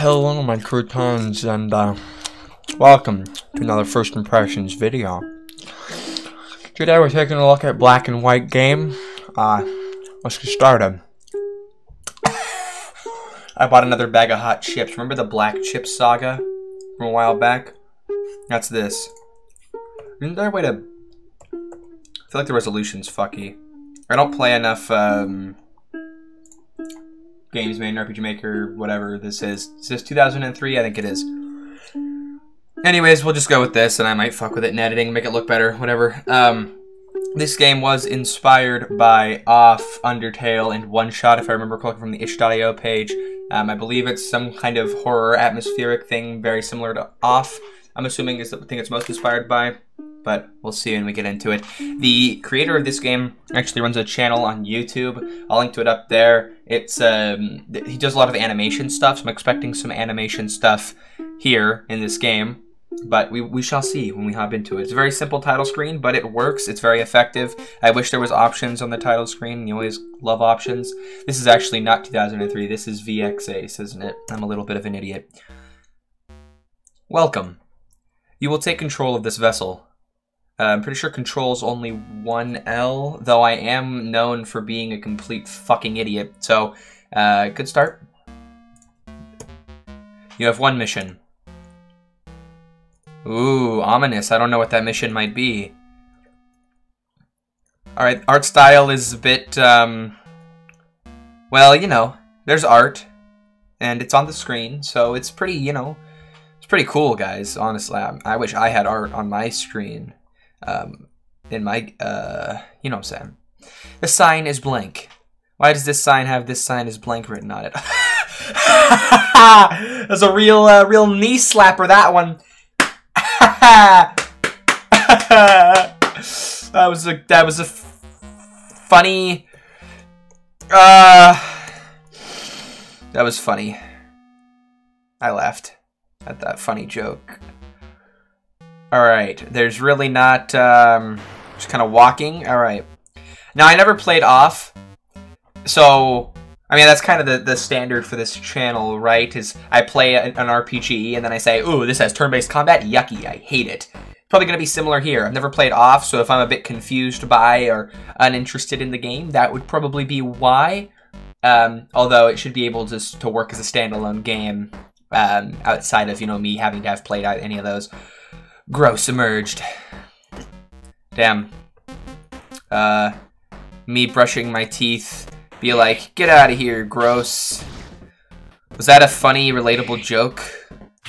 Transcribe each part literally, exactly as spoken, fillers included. Hello my croutons, and uh, welcome to another First Impressions video. Today we're taking a look at Black and White Game. Uh, let's get started. I bought another bag of hot chips. Remember the black chip saga from a while back? That's this. Isn't there a way to... I feel like the resolution's fucky. I don't play enough, um... games made in R P G Maker, whatever this is. Is this two thousand three? I think it is. Anyways, we'll just go with this, and I might fuck with it in editing, make it look better, whatever. Um, this game was inspired by Off, Undertale, and One Shot, if I remember correctly, from the itch dot i o page. Um, I believe it's some kind of horror atmospheric thing, very similar to Off. I'm assuming it's the thing it's most inspired by, but we'll see when we get into it. The creator of this game actually runs a channel on YouTube. I'll link to it up there. It's um, he does a lot of animation stuff, so I'm expecting some animation stuff here in this game. But we, we shall see when we hop into it. It's a very simple title screen, but it works. It's very effective. I wish there was options on the title screen. You always love options. This is actually not two thousand three. This is V X Ace, isn't it? I'm a little bit of an idiot. Welcome. You will take control of this vessel. Uh, I'm pretty sure controls only one L, though I am known for being a complete fucking idiot, so uh, good start. You have one mission. Ooh, ominous. I don't know what that mission might be. Alright, art style is a bit, um... well, you know, there's art, and it's on the screen, so it's pretty, you know, it's pretty cool, guys, honestly. I, I wish I had art on my screen. Um, in my, uh, you know what I'm saying. The sign is blank. Why does this sign have "this sign is blank" written on it? That's a real, uh, real knee slapper, that one. that was a, that was a f funny, uh, that was funny. I laughed at that funny joke. Alright, there's really not, um, just kind of walking. Alright. Now, I never played Off, so, I mean, that's kind of the, the standard for this channel, right? Is I play an, an R P G, and then I say, ooh, this has turn-based combat? Yucky, I hate it. Probably gonna be similar here. I've never played Off, so if I'm a bit confused by or uninterested in the game, that would probably be why. Um, although it should be able to, to work as a standalone game, um, outside of, you know, me having to have played out any of those. Gross emerged. Damn. Uh, me brushing my teeth. Be like, get out of here, gross. Was that a funny, relatable joke,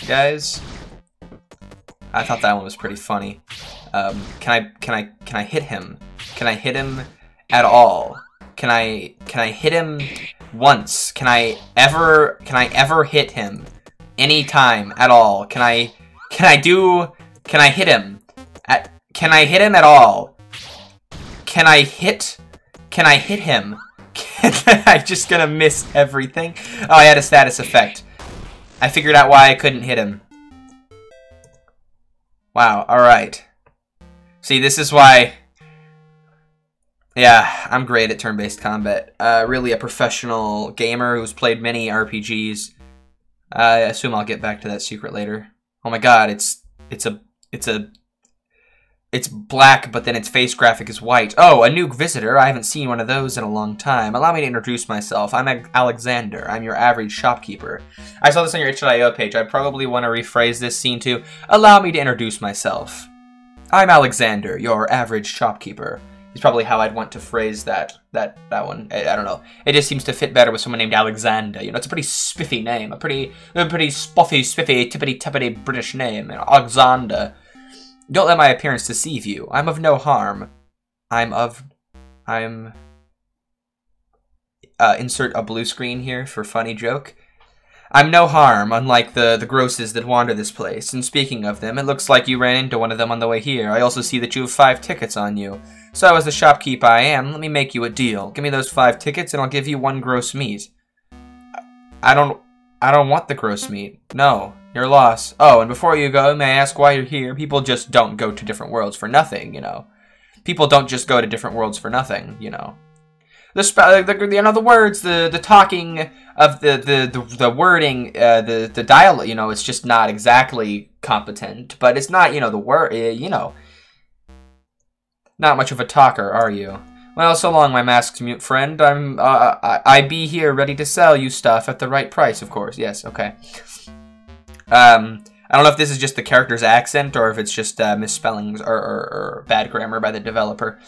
guys? I thought that one was pretty funny. Um, can I, can I, can I hit him? Can I hit him at all? Can I, can I hit him once? Can I ever, can I ever hit him? Anytime at all? Can I, can I do... Can I hit him? At, can I hit him at all? Can I hit? Can I hit him? Can I, I'm just gonna miss everything. Oh, I had a status effect. I figured out why I couldn't hit him. Wow, alright. See, this is why... Yeah, I'm great at turn-based combat. Uh, really a professional gamer who's played many R P Gs. Uh, I assume I'll get back to that secret later. Oh my god, it's... It's a... It's a... It's black, but then its face graphic is white. Oh, a new visitor. I haven't seen one of those in a long time. Allow me to introduce myself. I'm Alexander. I'm your average shopkeeper. I saw this on your itch dot i o page. I probably want to rephrase this scene to, allow me to introduce myself. I'm Alexander, your average shopkeeper. It's probably how I'd want to phrase that that, that one. I, I don't know. It just seems to fit better with someone named Alexander. You know, it's a pretty spiffy name. A pretty, a pretty spoffy, spiffy, tippity-tappity British name. Alexander. Don't let my appearance deceive you. I'm of no harm. I'm of... I'm... Uh, insert a blue screen here for funny joke. I'm no harm, unlike the, the grosses that wander this place. And speaking of them, it looks like you ran into one of them on the way here. I also see that you have five tickets on you. So as the shopkeep I am, let me make you a deal. Give me those five tickets and I'll give you one gross meat. I don't... I don't want the gross meat. No. You're lost. Oh, and before you go, may I ask why you're here? People just don't go to different worlds for nothing, you know. People don't just go to different worlds for nothing, you know. the spell, the, the, in other words, the the talking of the the the, the wording, uh, the the dialogue. You know, it's just not exactly competent. But it's not, you know, the word. Uh, you know, not much of a talker, are you? Well, so long, my masked mute friend. I'm uh, I, I be here, ready to sell you stuff at the right price, of course. Yes, okay. Um. I don't know if this is just the character's accent or if it's just uh, misspellings or, or, or bad grammar by the developer.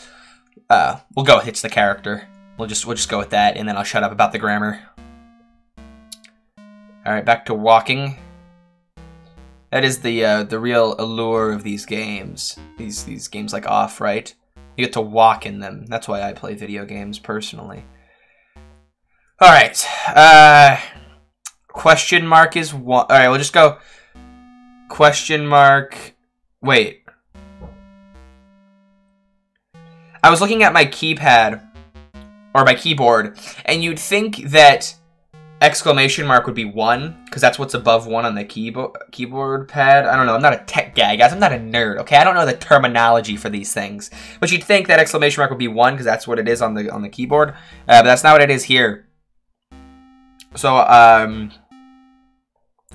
Uh, we'll go with it's the character. We'll just we'll just go with that, and then I'll shut up about the grammar. All right, back to walking. That is the uh, the real allure of these games. These these games like Off, right? You get to walk in them. That's why I play video games personally. All right. Uh, question mark is one. All right, we'll just go. Question mark. Wait. I was looking at my keypad or my keyboard, and you'd think that exclamation mark would be one because that's what's above one on the keyboard keyboard pad. I don't know. I'm not a tech guy, guys. I'm not a nerd. Okay, I don't know the terminology for these things. But you'd think that exclamation mark would be one because that's what it is on the on the keyboard. Uh, but that's not what it is here. So um.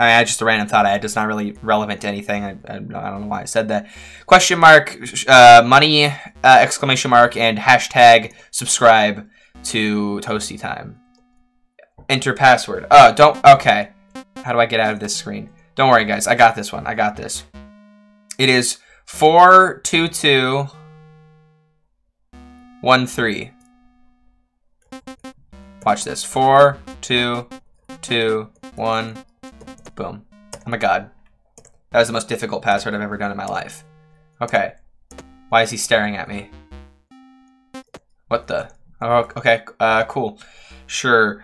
I mean, I just a random thought I had. It's not really relevant to anything. I, I, I don't know why I said that. Question mark, uh, money, uh, exclamation mark, and hashtag subscribe to Toasty Time. Enter password. Oh, don't. Okay. How do I get out of this screen? Don't worry, guys. I got this one. I got this. It is four two two one three. Watch this. four two two one three. Boom. Oh my god. That was the most difficult password I've ever done in my life. Okay. Why is he staring at me? What the? Oh, okay. Uh, cool. Sure.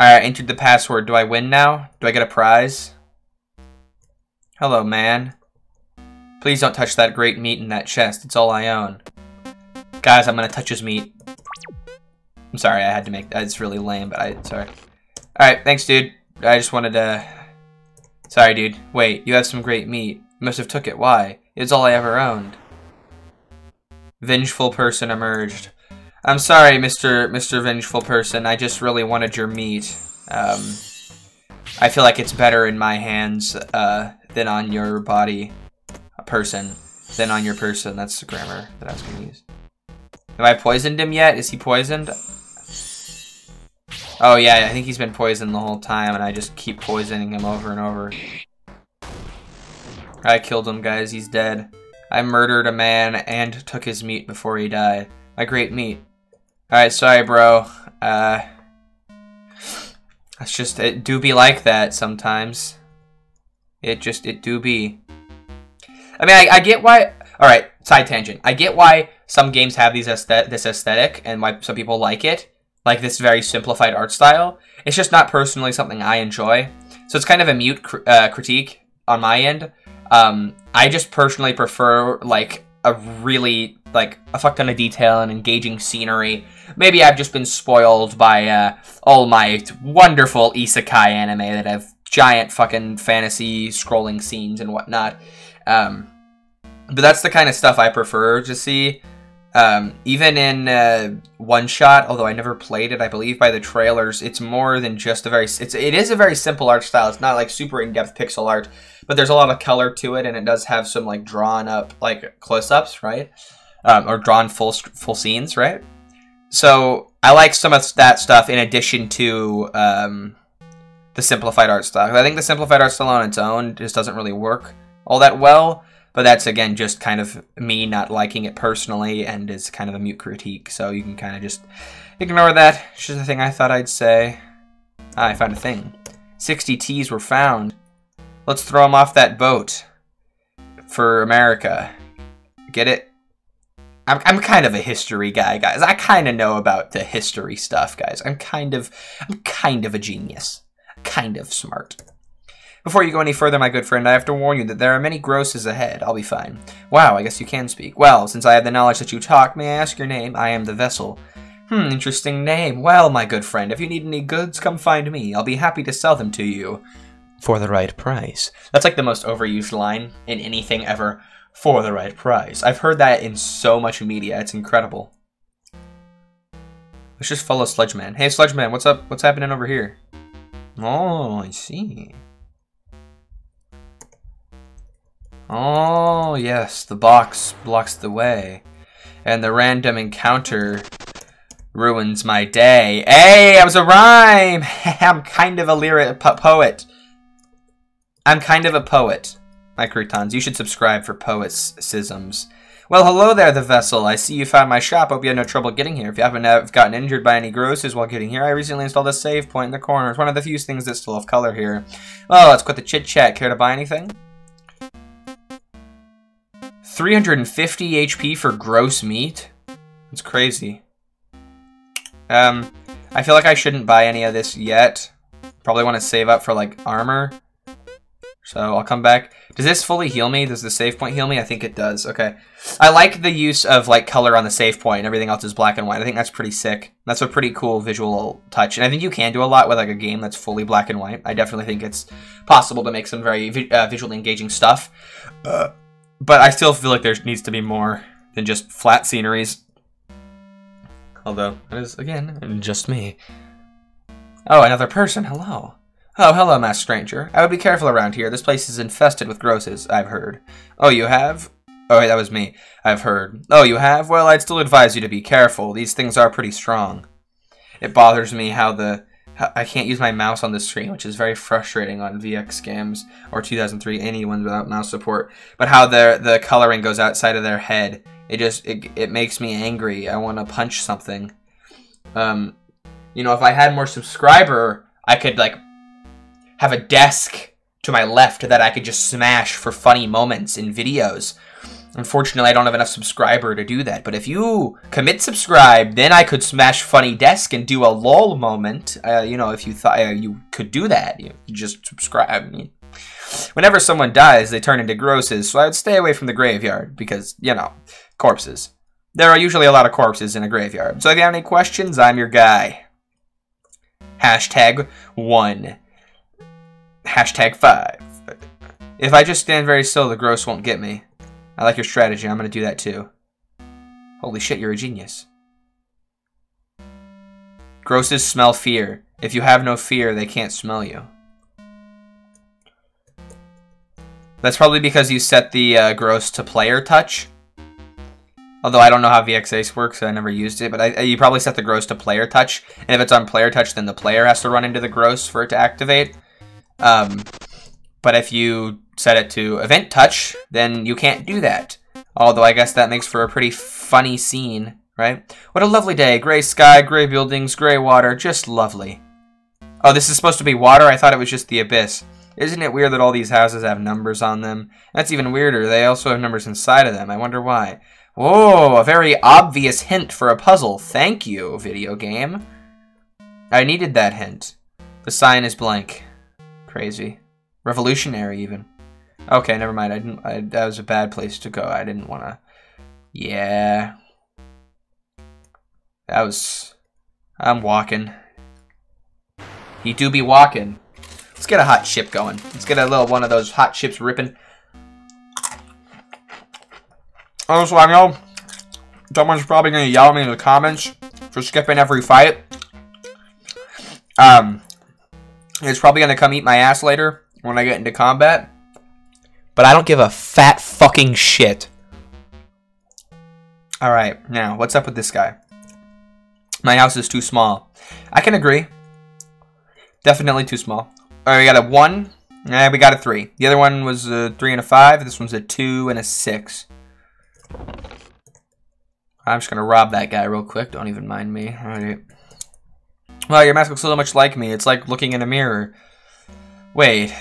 Alright, I entered the password. Do I win now? Do I get a prize? Hello, man. Please don't touch that great meat in that chest. It's all I own. Guys, I'm gonna touch his meat. I'm sorry, I had to make that. It's really lame, but I... Sorry. Alright, thanks, dude. I just wanted to... Sorry, dude. Wait, you have some great meat. You must have took it. Why? It's all I ever owned. Vengeful person emerged. I'm sorry, Mister Mister Vengeful Person. I just really wanted your meat. Um, I feel like it's better in my hands uh, than on your body, a person, than on your person. That's the grammar that I was going to use. Have I poisoned him yet? Is he poisoned? Oh yeah, I think he's been poisoned the whole time, and I just keep poisoning him over and over. I killed him, guys. He's dead. I murdered a man and took his meat before he died. My great meat. Alright, sorry, bro. Uh, it's just, it do be like that sometimes. It just, it do be. I mean, I, I get why... Alright, side tangent. I get why some games have these aesthet- this aesthetic, and why some people like it. Like this very simplified art style. It's just not personally something I enjoy. So it's kind of a mute cr uh, critique on my end. Um, I just personally prefer like a really, like a fuck ton of detail and engaging scenery. Maybe I've just been spoiled by uh, all my wonderful isekai anime that have giant fucking fantasy scrolling scenes and whatnot. Um, but that's the kind of stuff I prefer to see. Um, even in uh, One Shot, although I never played it, I believe by the trailers, it's more than just a very... It's, it is a very simple art style. It's not like super in-depth pixel art, but there's a lot of color to it, and it does have some like drawn up, like close-ups, right? Um, or drawn full full scenes, right? So I like some of that stuff in addition to um, the simplified art style. I think the simplified art style on its own just doesn't really work all that well. But that's, again, just kind of me not liking it personally, and it's kind of a mute critique, so you can kind of just ignore that. It's just a thing I thought I'd say. Ah, I found a thing. sixty T's were found. Let's throw them off that boat for America. Get it? I'm, I'm kind of a history guy, guys. I kind of know about the history stuff, guys. I'm kind of, I'm kind of a genius. Kind of smart. Before you go any further, my good friend, I have to warn you that there are many grosses ahead. I'll be fine. Wow, I guess you can speak. Well, since I have the knowledge that you talk, may I ask your name? I am the vessel. Hmm, interesting name. Well, my good friend, if you need any goods, come find me. I'll be happy to sell them to you. For the right price. That's like the most overused line in anything ever. For the right price. I've heard that in so much media. It's incredible. Let's just follow Sledgeman. Hey, Sledgeman, what's up? What's happening over here? Oh, I see. Oh, yes, the box blocks the way. And the random encounter ruins my day. Hey, I was a rhyme! I'm kind of a lyric po poet. I'm kind of a poet. My croutons, you should subscribe for poeticisms. Well, hello there, the vessel. I see you found my shop. Hope you had no trouble getting here. If you haven't gotten injured by any grosses while getting here, I recently installed a save point in the corner. It's one of the few things that's still of color here. Well, let's quit the chit-chat. Care to buy anything? three hundred fifty H P for gross meat? That's crazy. Um, I feel like I shouldn't buy any of this yet. Probably want to save up for, like, armor. So I'll come back. Does this fully heal me? Does the save point heal me? I think it does. Okay. I like the use of like color on the save point and everything else is black and white. I think that's pretty sick. That's a pretty cool visual touch. And I think you can do a lot with like a game that's fully black and white. I definitely think it's possible to make some very vi uh, visually engaging stuff. Uh, but I still feel like there needs to be more than just flat sceneries. Although, that is, again, just me. Oh, another person. Hello. Oh, hello, masked stranger. I would be careful around here. This place is infested with grosses, I've heard. Oh, you have? Oh, wait, that was me. I've heard. Oh, you have? Well, I'd still advise you to be careful. These things are pretty strong. It bothers me how the... How I can't use my mouse on the screen, which is very frustrating on V X games, or two thousand three, anyone without mouse support. But how the, the coloring goes outside of their head. It just... It, it makes me angry. I want to punch something. Um, you know, if I had more subscriber, I could, like... have a desk to my left that I could just smash for funny moments in videos. Unfortunately, I don't have enough subscriber to do that. But if you commit subscribe, then I could smash funny desk and do a lol moment. Uh, you know, if you thought uh, you could do that, you just subscribe. I mean, whenever someone dies, they turn into grosses. So I would stay away from the graveyard because, you know, corpses. There are usually a lot of corpses in a graveyard. So if you have any questions, I'm your guy. Hashtag one. Hashtag five. If I just stand very still, the gross won't get me. I like your strategy. I'm going to do that too. Holy shit, you're a genius. Grosses smell fear. If you have no fear, they can't smell you. That's probably because you set the uh, gross to player touch. Although I don't know how V X Ace works, I never used it, but I, you probably set the gross to player touch. And if it's on player touch, then the player has to run into the gross for it to activate. Um, but if you set it to event touch, then you can't do that. Although I guess that makes for a pretty funny scene, right? What a lovely day. Gray sky, gray buildings, gray water. Just lovely. Oh, this is supposed to be water? I thought it was just the abyss. Isn't it weird that all these houses have numbers on them? That's even weirder. They also have numbers inside of them. I wonder why. Whoa, a very obvious hint for a puzzle. Thank you, video game. I needed that hint. The sign is blank. Crazy. Revolutionary, even. Okay, never mind. I didn't. I, that was a bad place to go. I didn't want to. Yeah. That was. I'm walking. He do be walking. Let's get a hot chip going. Let's get a little one of those hot chips ripping. Also, I know someone's probably gonna yell at me in the comments for skipping every fight. Um. It's probably going to come eat my ass later when I get into combat. But I don't give a fat fucking shit. Alright, now, what's up with this guy? My house is too small. I can agree. Definitely too small. Alright, we got a one. And we got a three. The other one was a three and a five. This one's a two and a six. I'm just going to rob that guy real quick. Don't even mind me. Alright. Wow, your mask looks so much like me. It's like looking in a mirror. Wait,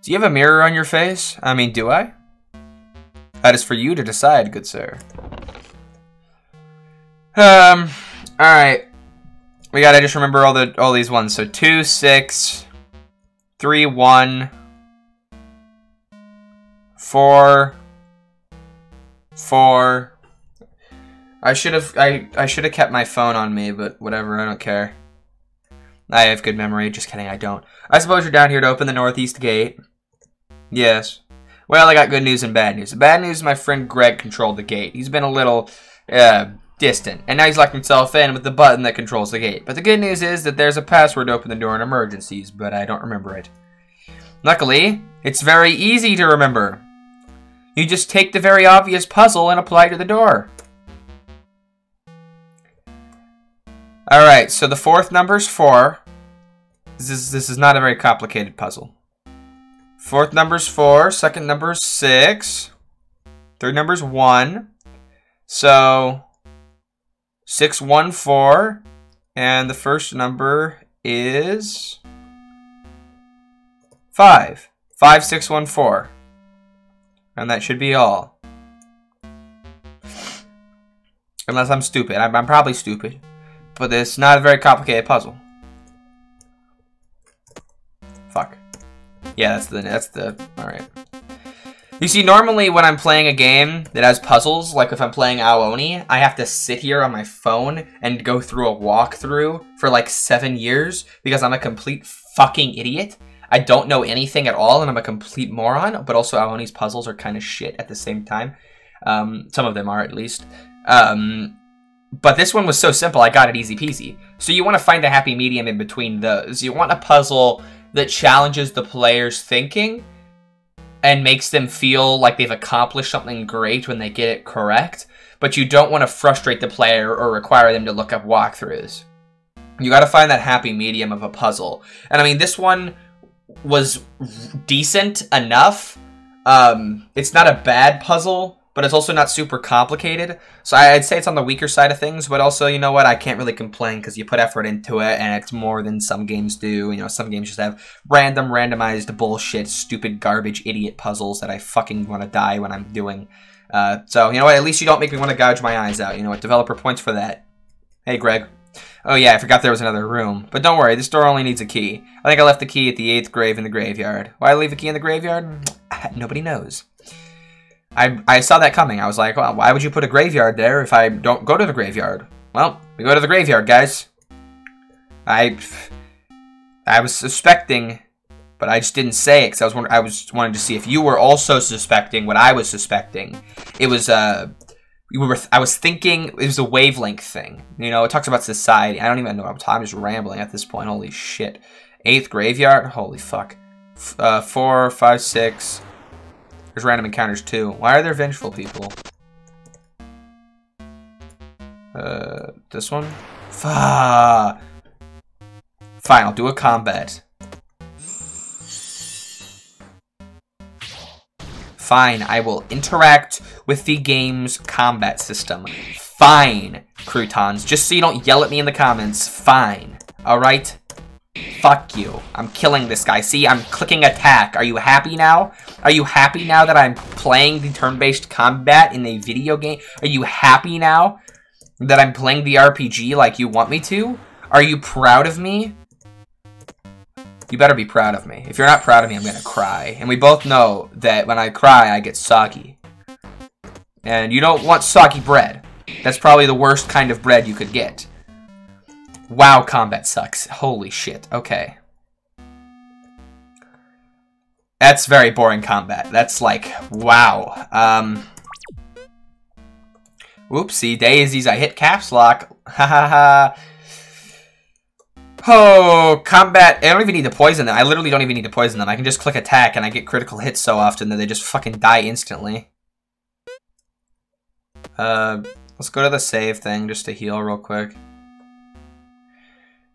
do you have a mirror on your face? I mean, do I? That is for you to decide, good sir. Um, alright. We gotta just remember all the all these ones. So two, six, three, one, four, four. I should have I, I should have kept my phone on me, but whatever, I don't care. I have good memory. Just kidding, I don't. I suppose you're down here to open the northeast gate. Yes. Well, I got good news and bad news. The bad news, my friend Greg controlled the gate. He's been a little, uh, distant, and now he's locked himself in with the button that controls the gate. But the good news is that there's a password to open the door in emergencies, but I don't remember it. Luckily, it's very easy to remember. You just take the very obvious puzzle and apply it to the door. Alright, so the fourth number's four. This is, this is not a very complicated puzzle. Fourth number's four, second number's six, third number's one. So Six, one, four, and the first number is five. Five, six, one, four. And that should be all. Unless I'm stupid. I'm, I'm probably stupid. But it's not a very complicated puzzle. Fuck. Yeah, that's the, that's the, alright. You see, normally when I'm playing a game that has puzzles, like if I'm playing Ao Oni, I have to sit here on my phone and go through a walkthrough for like seven years because I'm a complete fucking idiot. I don't know anything at all and I'm a complete moron, but also Ao Oni's puzzles are kind of shit at the same time. Um, some of them are, at least. Um, but this one was so simple, I got it easy peasy. So you want to find a happy medium in between those. You want a puzzle that challenges the player's thinking and makes them feel like they've accomplished something great when they get it correct, but you don't want to frustrate the player or require them to look up walkthroughs. You gotta find that happy medium of a puzzle. And I mean, this one was decent enough. Um, it's not a bad puzzle, but it's also not super complicated. So I'd say it's on the weaker side of things, but also, you know what, I can't really complain because you put effort into it and it's more than some games do. You know, some games just have random, randomized bullshit, stupid, garbage, idiot puzzles that I fucking want to die when I'm doing. Uh, so, you know what, at least you don't make me want to gouge my eyes out. You know what, developer points for that. Hey, Greg. Oh yeah, I forgot there was another room. But don't worry, this door only needs a key. I think I left the key at the eighth grave in the graveyard. Why leave a key in the graveyard? Nobody knows. I, I saw that coming. I was like, well, why would you put a graveyard there if I don't go to the graveyard? Well, we go to the graveyard, guys. I I was suspecting, but I just didn't say it because I was wondering, I was wanted to see if you were also suspecting what I was suspecting. It was uh, we were I was thinking it was a wavelength thing. You know, it talks about society. I don't even know. I'm, I'm just rambling at this point. Holy shit! Eighth graveyard. Holy fuck. F uh, four, five, six. There's random encounters too. Why are there vengeful people? Uh, this one? Fuh. Fine, I'll do a combat. Fine, I will interact with the game's combat system. Fine, croutons. Just so you don't yell at me in the comments. Fine. Alright? Fuck you. I'm killing this guy. See, I'm clicking attack. Are you happy now? Are you happy now that I'm playing the turn-based combat in a video game? Are you happy now that I'm playing the R P G like you want me to? Are you proud of me? You better be proud of me. If you're not proud of me, I'm gonna cry. And we both know that when I cry, I get soggy. And you don't want soggy bread. That's probably the worst kind of bread you could get. Wow, combat sucks. Holy shit. Okay. That's very boring combat. That's like, wow. Um, whoopsie daisies, I hit caps lock. Ha ha ha. Oh, combat. I don't even need to poison them. I literally don't even need to poison them. I can just click attack and I get critical hits so often that they just fucking die instantly. Uh, let's go to the save thing just to heal real quick.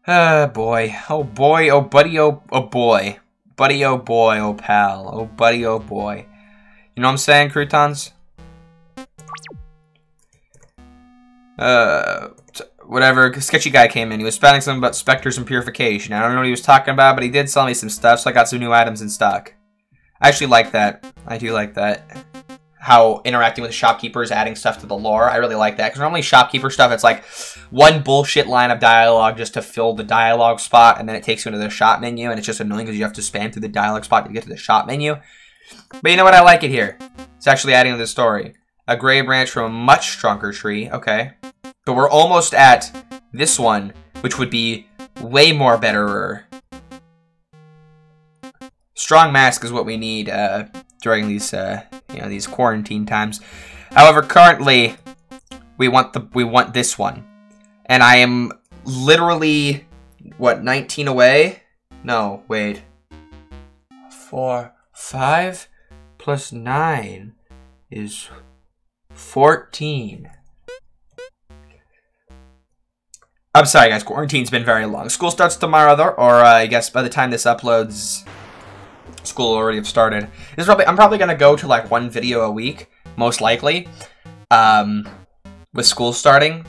Oh boy, oh boy, oh buddy, oh, oh boy. Buddy, oh boy, oh pal. Oh buddy, oh boy. You know what I'm saying, croutons? Uh, whatever, a sketchy guy came in. He was spouting something about specters and purification. I don't know what he was talking about, but he did sell me some stuff, so I got some new items in stock. I actually like that. I do like that. How interacting with shopkeepers, adding stuff to the lore. I really like that. Because normally shopkeeper stuff, it's like one bullshit line of dialogue just to fill the dialogue spot. And then it takes you into the shop menu. And it's just annoying because you have to spam through the dialogue spot to get to the shop menu. But you know what? I like it here. It's actually adding to the story. A gray branch from a much stronger tree. Okay. But we're almost at this one, which would be way more betterer. Strong mask is what we need uh, during these... Uh, you know, these quarantine times. However, currently, We want the we want this one. And I am literally what, nineteen away? No, wait. Four, five plus nine is fourteen. I'm sorry, guys. Quarantine's been very long. School starts tomorrow, though, or uh, I guess by the time this uploads, school already have started. This is probably, I'm probably gonna go to like one video a week, most likely, um, with school starting.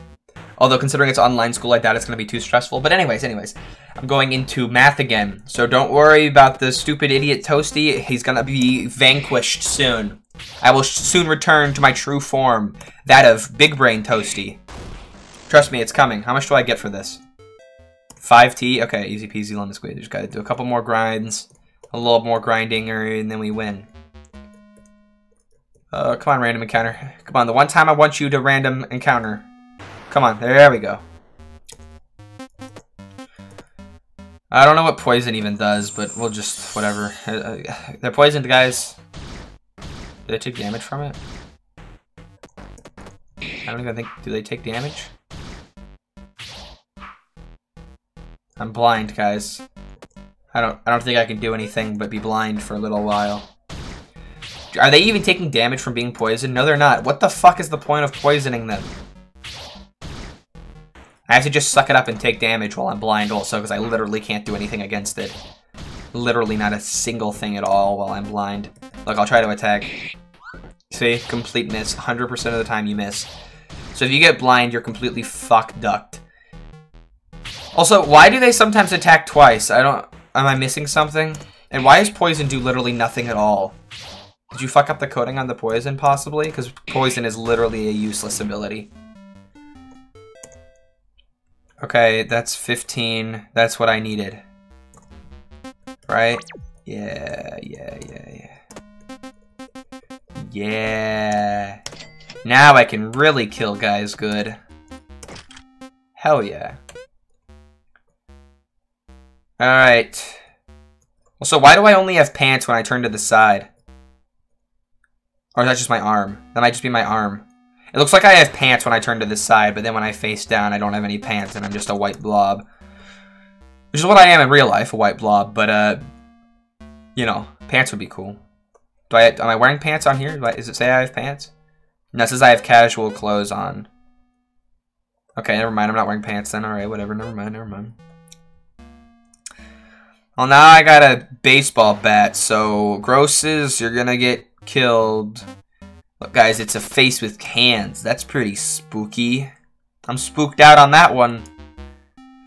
Although considering it's online school, I doubt it's gonna be too stressful. But anyways, anyways, I'm going into math again, so don't worry about the stupid idiot Toasty. He's gonna be vanquished soon. I will soon return to my true form, that of Big Brain Toasty. Trust me, it's coming. How much do I get for this? five T? Okay, easy peasy, lemon squeeze. Just gotta do a couple more grinds, a little more grinding, and then we win. Uh, come on, random encounter. Come on, the one time I want you to random encounter. Come on, there we go. I don't know what poison even does, but we'll just, whatever. They're poisoned, guys. Did I take damage from it? I don't even think, do they take damage? I'm blind, guys. I don't I don't think I can do anything but be blind for a little while. Are they even taking damage from being poisoned? No, they're not. What the fuck is the point of poisoning them? I have to just suck it up and take damage while I'm blind also, because I literally can't do anything against it. Literally not a single thing at all while I'm blind. Look, I'll try to attack. See? Complete miss. one hundred percent of the time you miss. So if you get blind, you're completely fuck-ducked. Also, why do they sometimes attack twice? I don't... Am I missing something? And why does poison do literally nothing at all? Did you fuck up the coding on the poison, possibly? Because poison is literally a useless ability. Okay, that's fifteen. That's what I needed. Right? Yeah, yeah, yeah, yeah. Yeah. Now I can really kill guys good. Hell yeah. Alright. Well, so why do I only have pants when I turn to the side? Or is that just my arm? That might just be my arm. It looks like I have pants when I turn to the side, but then when I face down, I don't have any pants, and I'm just a white blob. Which is what I am in real life, a white blob, but, uh, you know, pants would be cool. Do I, am I wearing pants on here? Does it say I have pants? No, it says I have casual clothes on. Okay, never mind, I'm not wearing pants then. Alright, whatever, never mind, never mind. Well, now I got a baseball bat, so grosses, you're gonna get killed. Look, guys, it's a face with hands. That's pretty spooky. I'm spooked out on that one.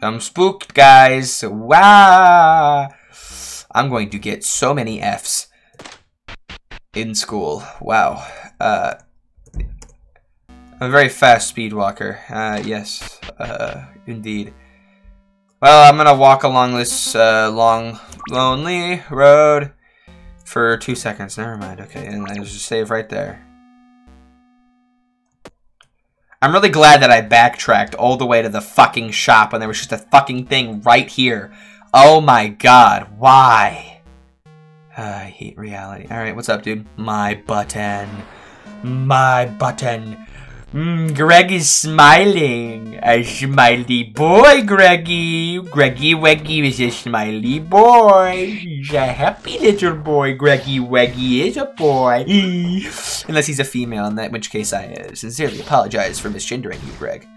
I'm spooked, guys. Wow. I'm going to get so many F's in school. Wow. Uh, I'm a very fast speedwalker. Uh, yes, uh, indeed. Well, I'm gonna walk along this uh, long, lonely road for two seconds. Never mind. Okay, and I just save right there. I'm really glad that I backtracked all the way to the fucking shop when there was just a fucking thing right here. Oh my god, why? Uh, I hate reality. All right, what's up, dude? My button. My button. Mm, Greg is smiling. A smiley boy, Greggy. Greggy Weggy is a smiley boy. He's a happy little boy. Greggy Weggy is a boy. Unless he's a female, in that which case I uh, sincerely apologize for misgendering you, Greg.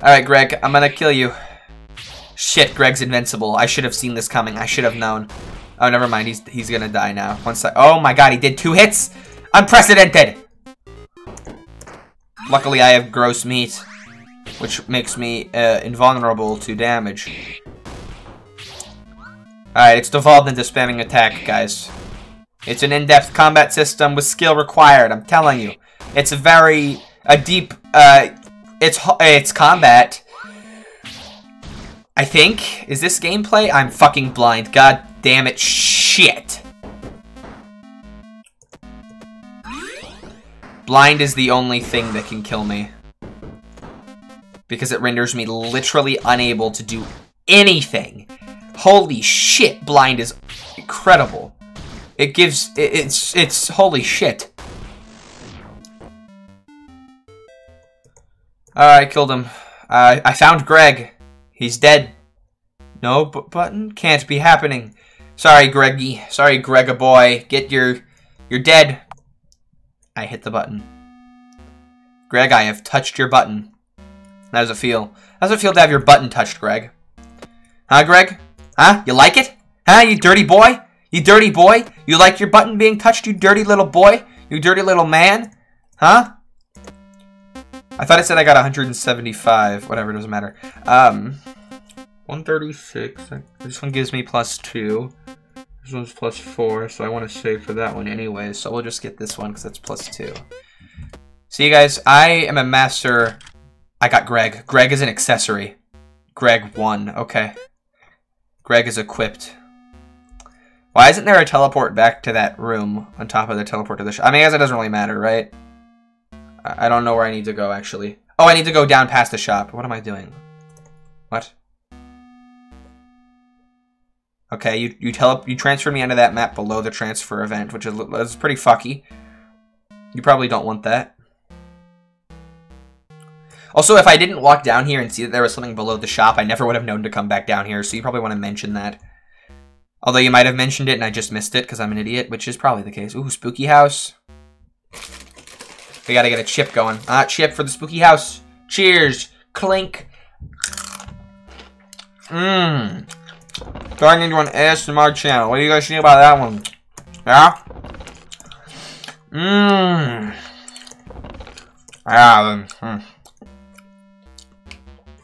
Alright, Greg, I'm gonna kill you. Shit, Greg's invincible. I should have seen this coming. I should have known. Oh, never mind. He's, he's gonna die now. One sec. Oh my god, he did two hits! Unprecedented! Luckily, I have gross meat, which makes me uh, invulnerable to damage. Alright, it's devolved into spamming attack, guys. It's an in-depth combat system with skill required, I'm telling you. It's a very... a deep... Uh, it's, it's combat. I think? Is this gameplay? I'm fucking blind. God damn it. Shit. Blind is the only thing that can kill me. Because it renders me literally unable to do anything. Holy shit, blind is incredible. It gives, it, it's, it's, holy shit. Alright, I killed him. Uh, I found Greg. He's dead. No b button? Can't be happening. Sorry, Greggy. Sorry, Greg-a-boy. Get your... You're dead. I hit the button. Greg, I have touched your button. How does it feel? How does it feel to have your button touched, Greg? Huh, Greg? Huh? You like it? Huh, you dirty boy? You dirty boy? You like your button being touched, you dirty little boy? You dirty little man? Huh? I thought it said I got one hundred seventy-five. Whatever, doesn't matter. Um, one thirty-six. This one gives me plus two. This one's plus four, so I want to save for that one anyway. So we'll just get this one because that's plus two. So you guys, I am a master. I got Greg. Greg is an accessory. Greg won. Okay. Greg is equipped. Why isn't there a teleport back to that room on top of the teleport to the shop? I mean, I guess it doesn't really matter, right? I don't know where I need to go, actually. Oh, I need to go down past the shop. What am I doing? What? Okay, you you tele you transfer me onto that map below the transfer event, which is, is pretty fucky. You probably don't want that. Also, if I didn't walk down here and see that there was something below the shop, I never would have known to come back down here, so you probably want to mention that. Although you might have mentioned it and I just missed it because I'm an idiot, which is probably the case. Ooh, spooky house. We gotta get a chip going. Ah, chip for the spooky house. Cheers. Clink. Mmm. Going into an A S M R channel. What do you guys think about that one? Yeah? Mmm. Yeah. Mm.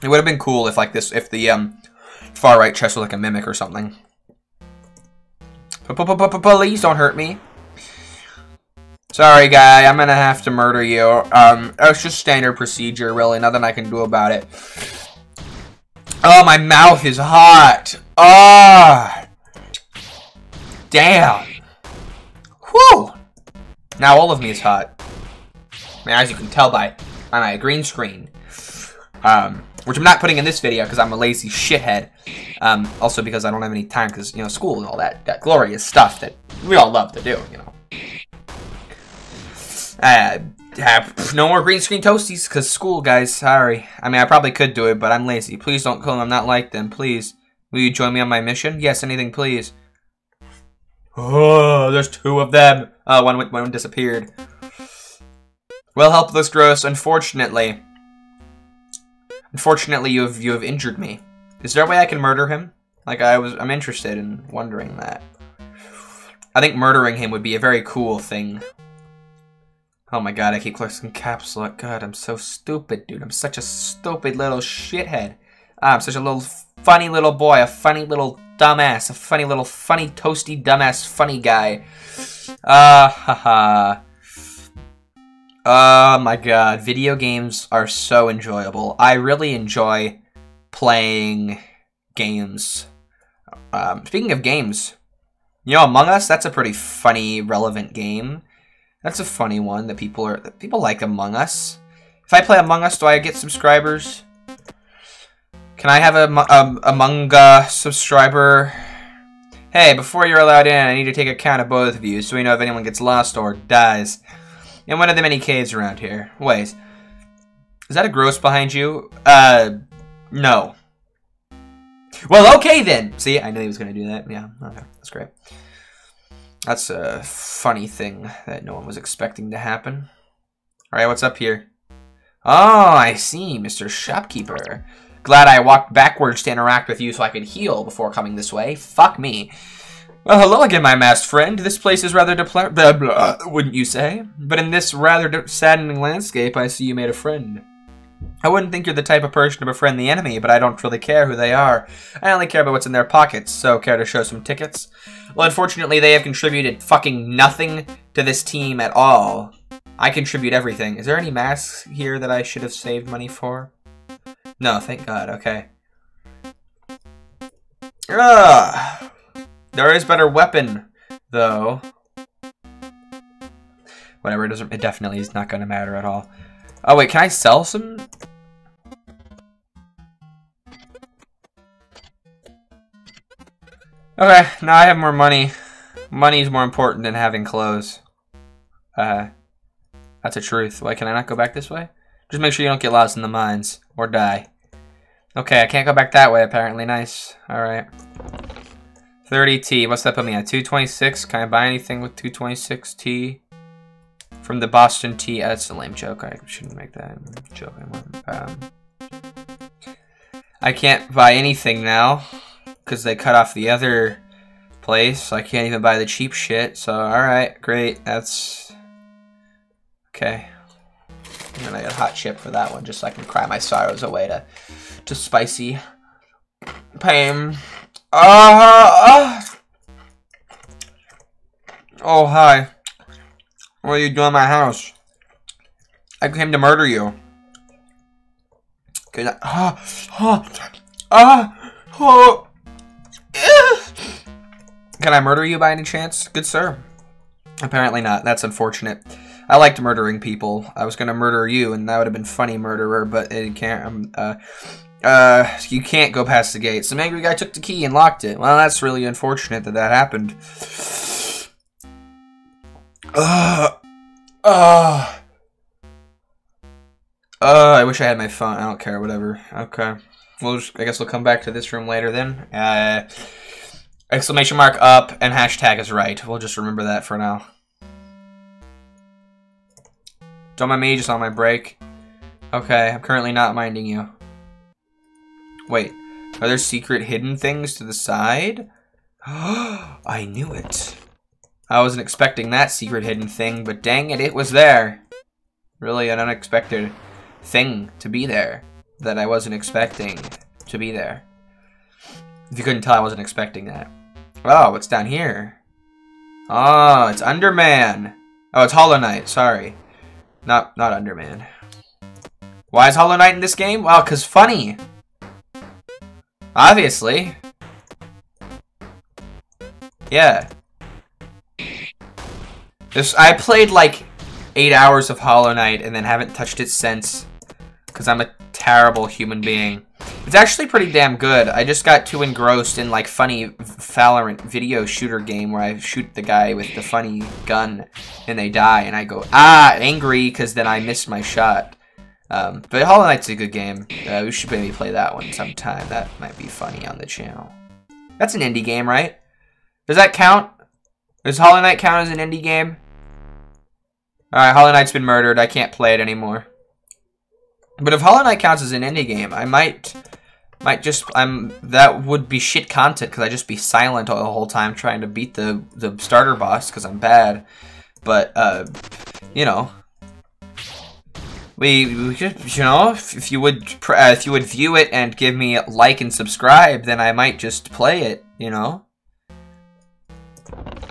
It would have been cool if, like, this, if the um, far right chest was like a mimic or something. P-p-p-p-p-police, don't hurt me. Sorry, guy, I'm gonna have to murder you. Um, it's just standard procedure, really. Nothing I can do about it. Oh, my mouth is hot. Ah, oh, damn. Whew. Now all of me is hot. I mean, as you can tell by, by my green screen, um, which I'm not putting in this video because I'm a lazy shithead. Um, also because I don't have any time because, you know, school and all that, that glorious stuff that we all love to do, you know. Uh, have no more green screen toasties because school, guys. Sorry. I mean, I probably could do it, but I'm lazy. Please don't kill them. I'm not like them. Please. Will you join me on my mission? Yes, anything, please. Oh, there's two of them. Uh, one, one disappeared. Well, helpless gross. Unfortunately. Unfortunately, you have, you have injured me. Is there a way I can murder him? Like, I was, I'm interested in wondering that. I think murdering him would be a very cool thing. Oh my god, I keep clicking caps lock. God, I'm so stupid, dude. I'm such a stupid little shithead. Ah, I'm such a little funny little boy, a funny little dumbass, a funny little funny toasty dumbass funny guy. Ah, uh, haha. Oh my god, video games are so enjoyable. I really enjoy playing games. Um, speaking of games, you know, Among Us, that's a pretty funny, relevant game. That's a funny one that people are that people like Among Us. If I play Among Us, do I get subscribers? Can I have a, a Among Us subscriber? Hey, before you're allowed in, I need to take account of both of you so we know if anyone gets lost or dies. In one of the many caves around here. Wait, is that a gross behind you? Uh, no. Well, okay then. See, I knew he was gonna do that. Yeah, okay, that's great. That's a funny thing that no one was expecting to happen. Alright, what's up here? Oh, I see, Mister Shopkeeper. Glad I walked backwards to interact with you so I could heal before coming this way. Fuck me. Well, hello again, my masked friend. This place is rather deplorable, wouldn't you say? But in this rather saddening landscape, I see you made a friend. I wouldn't think you're the type of person to befriend the enemy, but I don't really care who they are. I only care about what's in their pockets, so care to show some tickets? Well, unfortunately, they have contributed fucking nothing to this team at all. I contribute everything. Is there any masks here that I should have saved money for? No, thank God, okay. Ugh. There is better weapon, though. Whatever, it, doesn't, it definitely is not going to matter at all. Oh, wait, can I sell some? Okay, now I have more money. Money is more important than having clothes. Uh, that's the truth. Why, can I not go back this way? Just make sure you don't get lost in the mines or die. Okay, I can't go back that way apparently. Nice. Alright. thirty T. What's that put me at? two twenty-six. Can I buy anything with two twenty-six T? From the Boston Tea. Oh, that's a lame joke. I shouldn't make that joke anymore. Um, I can't buy anything now because they cut off the other place. I can't even buy the cheap shit. So, alright. Great. That's... okay. And then I got a hot chip for that one just so I can cry my sorrows away to, to spicy pain. Uh, uh. Oh, hi. What are you doing in my house? I came to murder you. Could I, uh, uh, uh, oh. Can I murder you by any chance? Good sir. Apparently not. That's unfortunate. I liked murdering people. I was gonna murder you, and that would have been funny, murderer, but it can't, um, uh, uh, you can't go past the gate. Some angry guy took the key and locked it. Well, that's really unfortunate that that happened. Uh, uh, uh, I wish I had my phone. I don't care, whatever. Okay. We'll just, I guess we'll come back to this room later then. Uh, exclamation mark up and hashtag is right. We'll just remember that for now. Don't mind me, just on my break. Okay, I'm currently not minding you. Wait, are there secret hidden things to the side? I knew it. I wasn't expecting that secret hidden thing, but dang it, it was there. Really an unexpected thing to be there that I wasn't expecting to be there. If you couldn't tell, I wasn't expecting that. Oh, what's down here? Oh, it's Underman. Oh, it's Hollow Knight, sorry. Not not Underman. Why is Hollow Knight in this game? Well, because funny. Obviously. Yeah. This, I played like eight hours of Hollow Knight and then haven't touched it since because I'm a terrible human being. It's actually pretty damn good. I just got too engrossed in like funny Valorant video shooter game where I shoot the guy with the funny gun and they die and I go, ah, angry because then I missed my shot. Um, but Hollow Knight's a good game. Uh, we should maybe play that one sometime. That might be funny on the channel. That's an indie game, right? Does that count? Does Hollow Knight count as an indie game? Alright, Hollow Knight's been murdered. I can't play it anymore. But if Hollow Knight counts as an indie game, I might, might just, I'm, that would be shit content because I'd just be silent all the whole time trying to beat the, the starter boss because I'm bad. But, uh, you know, we, we could, you know, if, if you would, uh, if you would view it and give me a like and subscribe, then I might just play it, you know?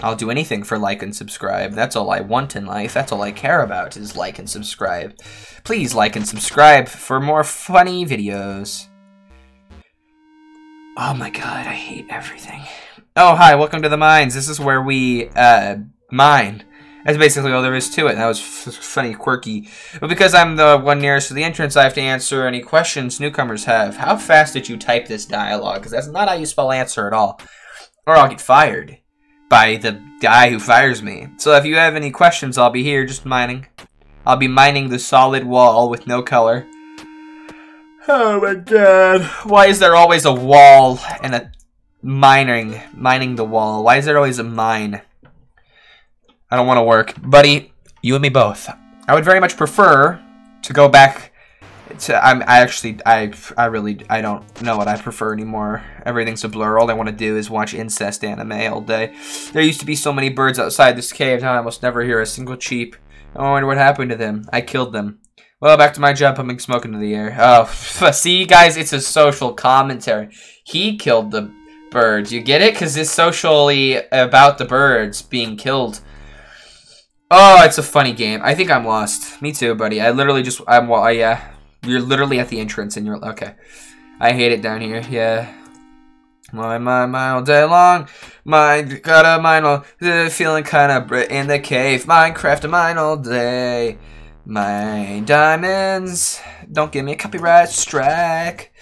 I'll do anything for like and subscribe. That's all I want in life. That's all I care about is like and subscribe. Please like and subscribe for more funny videos. Oh my god, I hate everything. Oh, hi, welcome to the mines. This is where we uh, mine. That's basically all there is to it. That was f funny, quirky. But because I'm the one nearest to the entrance, I have to answer any questions newcomers have. How fast did you type this dialogue? Because that's not how you spell answer at all. Or I'll get fired. By the guy who fires me. So if you have any questions, I'll be here just mining. I'll be mining the solid wall with no color. Oh my god. Why is there always a wall and a mining, mining the wall? Why is there always a mine? I don't want to work. Buddy, you and me both. I would very much prefer to go back to, I'm, I actually, I, I really, I don't know what I prefer anymore. Everything's a blur. All I want to do is watch incest anime all day. There used to be so many birds outside this cave. Now I almost never hear a single cheep. I wonder what happened to them. I killed them. Well, back to my job pumping smoke into the air. Oh, see, guys, it's a social commentary. He killed the birds. You get it? Because it's socially about the birds being killed. Oh, it's a funny game. I think I'm lost. Me too, buddy. I literally just, I'm, well, I, yeah. Uh, You're literally at the entrance and you're... okay. I hate it down here. Yeah. Mine, mine, mine all day long. Mine, gotta mine all... feeling kinda brit in the cave. Minecraft and mine all day. Mine diamonds. Don't give me a copyright strike.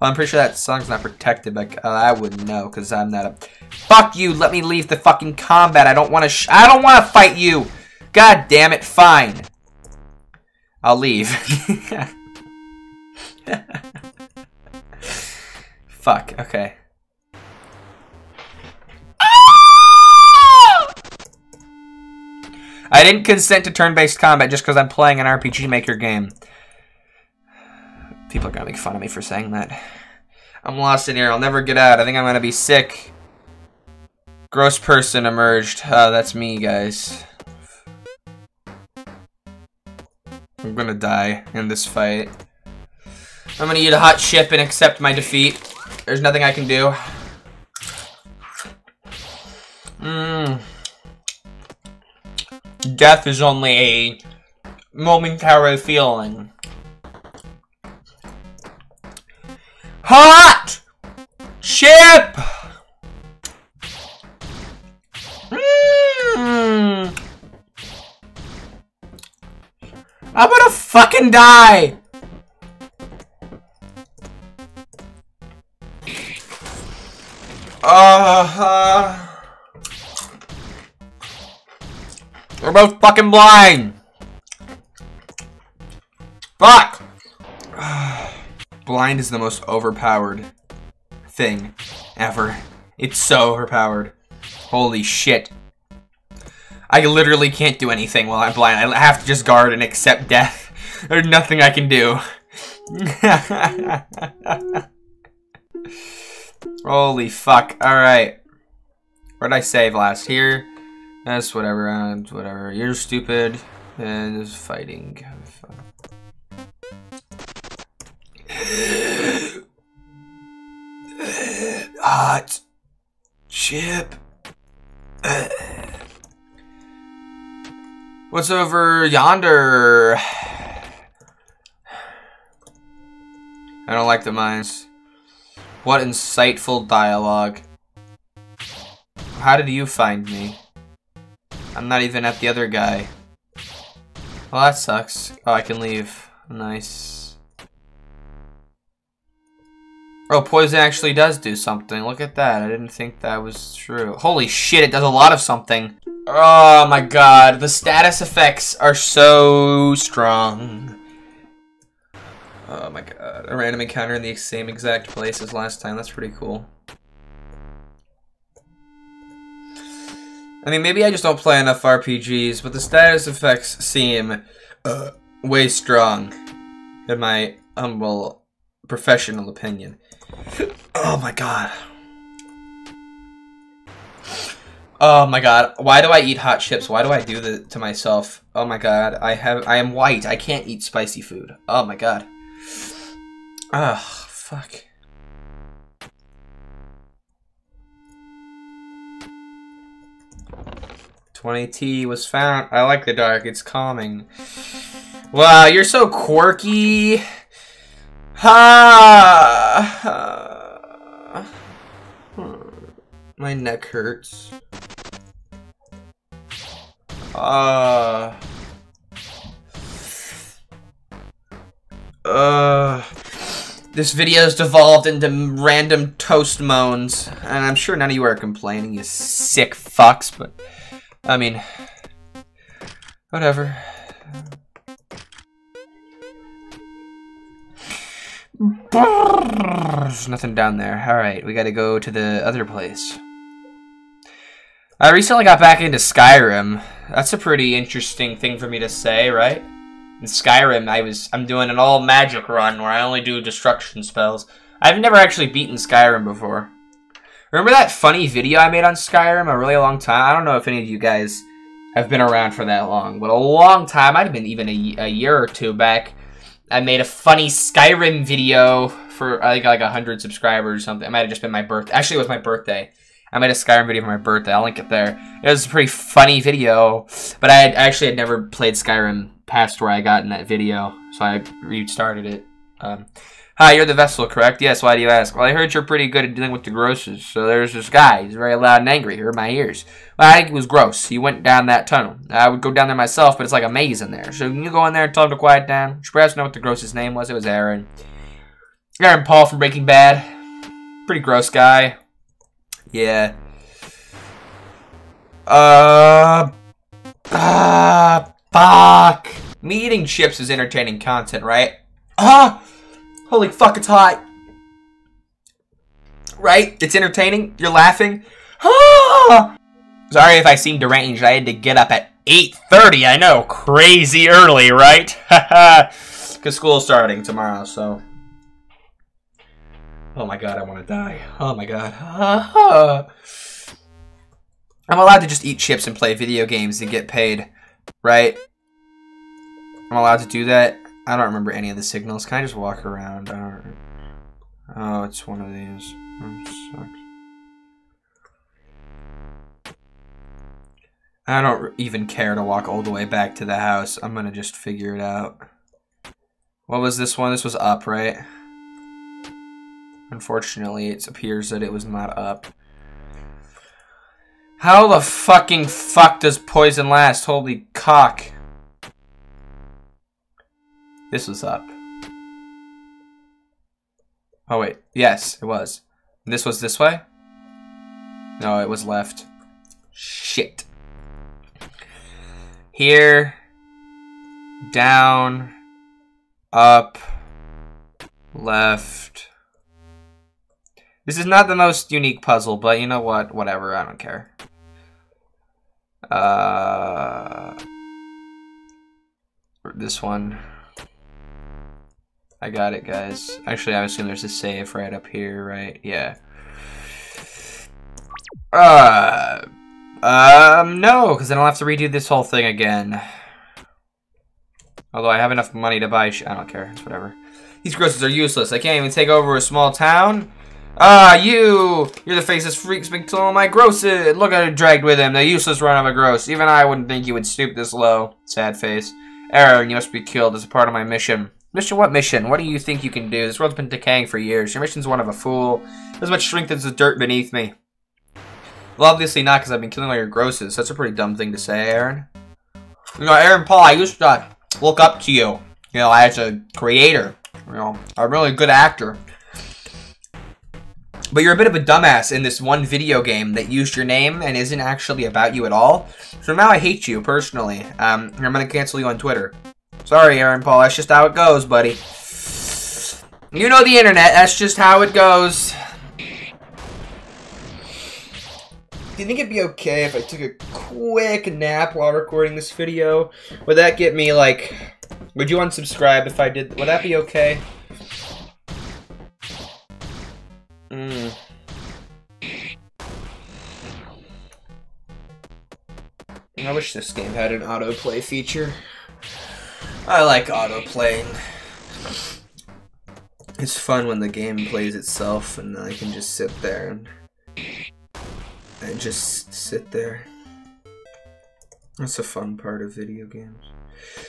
Well, I'm pretty sure that song's not protected, but uh, I wouldn't know because I'm not a... Fuck you! Let me leave the fucking combat. I don't want to sh... I don't want to fight you! God damn it. Fine. I'll leave. Fuck, okay. I didn't consent to turn-based combat just because I'm playing an R P G Maker game. People are gonna make fun of me for saying that. I'm lost in here. I'll never get out. I think I'm gonna be sick. Gross person emerged. Oh, that's me, guys. I'm gonna die in this fight. I'm gonna eat a hot chip and accept my defeat. There's nothing I can do. Mmm. Death is only a momentary feeling. Hot chip. Mm. I'm gonna fucking die. Uh-huh. We're both fucking blind! Fuck! Blind is the most overpowered thing ever. It's so overpowered. Holy shit. I literally can't do anything while I'm blind. I have to just guard and accept death. There's nothing I can do. Holy fuck. Alright. Where'd I save last? Here? That's whatever, uh, whatever. You're stupid, and is fighting. Hot chip. What's over yonder? I don't like the mines. What insightful dialogue. How did you find me? I'm not even at the other guy. Well, that sucks. Oh, I can leave. Nice. Oh, poison actually does do something. Look at that. I didn't think that was true. Holy shit, it does a lot of something. Oh my god. The status effects are so strong. Oh my god. A random encounter in the same exact place as last time. That's pretty cool. I mean, maybe I just don't play enough R P Gs, but the status effects seem uh, way strong, in my humble professional opinion. Oh my god. Oh my god. Why do I eat hot chips? Why do I do that to myself? Oh my god. I have. I am white. I can't eat spicy food. Oh my god. Ugh. Fuck. twenty T was found. I like the dark. It's calming. Wow, you're so quirky. Ha! My neck hurts. Uh. Uh. This video's devolved into random toast moans, and I'm sure none of you are complaining, you sick fucks, but I mean, whatever. There's nothing down there. Alright, we gotta go to the other place. I recently got back into Skyrim. That's a pretty interesting thing for me to say, right? In Skyrim, I was, I'm doing an all magic run where I only do destruction spells. I've never actually beaten Skyrim before. Remember that funny video I made on Skyrim a really long time? I don't know if any of you guys have been around for that long, but a long time, I'd have been even a, a year or two back, I made a funny Skyrim video for, I think, like one hundred subscribers or something. It might have just been my birthday. Actually, it was my birthday. I made a Skyrim video for my birthday. I'll link it there. It was a pretty funny video, but I had, actually had never played Skyrim past where I got in that video, so I restarted it. Um... Hi, you're the vessel, correct? Yes, why do you ask? Well, I heard you're pretty good at dealing with the grosses, so there's this guy. He's very loud and angry. He hurt my ears. Well, I think he was gross. He went down that tunnel. I would go down there myself, but it's like a maze in there. So can you go in there and tell him to quiet down? You should perhaps know what the gross's name was. It was Aaron. Aaron Paul from Breaking Bad. Pretty gross guy. Yeah. Uh... Ah... Uh, fuck! Me eating chips is entertaining content, right? Ah! Holy fuck, it's hot! Right? It's entertaining? You're laughing? Ah! Sorry if I seem deranged. I had to get up at eight thirty. I know, crazy early, right? Haha! Because school's starting tomorrow, so... Oh my god, I want to die. Oh my god. Ah! I'm allowed to just eat chips and play video games and get paid, right? I'm allowed to do that. I don't remember any of the signals. Can I just walk around? I don't... Oh, it's one of these. Sucks. I don't even care to walk all the way back to the house. I'm gonna just figure it out. What was this one? This was up, right? Unfortunately, it appears that it was not up. How the fucking fuck does poison last? Holy cock. This was up. Oh wait, yes, it was. This was this way? No, it was left. Shit. Here. Down. Up. Left. This is not the most unique puzzle, but you know what? Whatever, I don't care. Uh, this one. I got it, guys. Actually, I assume there's a save right up here, right? Yeah. Uh, um, no, because I don't have to redo this whole thing again. Although I have enough money to buy sh- I don't care. It's whatever. These grocers are useless. I can't even take over a small town. Ah, you! You're the faceless freaks been killing my grosses! Look at it dragged with him, the useless run of a gross. Even I wouldn't think you would stoop this low. Sad face. Aaron, you must be killed as a part of my mission. Mission what mission? What do you think you can do? This world's been decaying for years. Your mission's one of a fool. As much strength as the dirt beneath me. Well, obviously not, because I've been killing all your grosses. That's a pretty dumb thing to say, Aaron. You know, Aaron Paul, I used to look up to you. You know, as a creator. You know, a really good actor. But you're a bit of a dumbass in this one video game that used your name and isn't actually about you at all. So now I hate you, personally. Um, I'm gonna cancel you on Twitter. Sorry, Aaron Paul, that's just how it goes, buddy. You know the internet, that's just how it goes. Do you think it'd be okay if I took a quick nap while recording this video? Would that get me, like... Would you unsubscribe if I did... Would that be okay? Mm. I wish this game had an autoplay feature. I like autoplaying. It's fun when the game plays itself and I can just sit there and, and just sit there. That's the fun part of video games.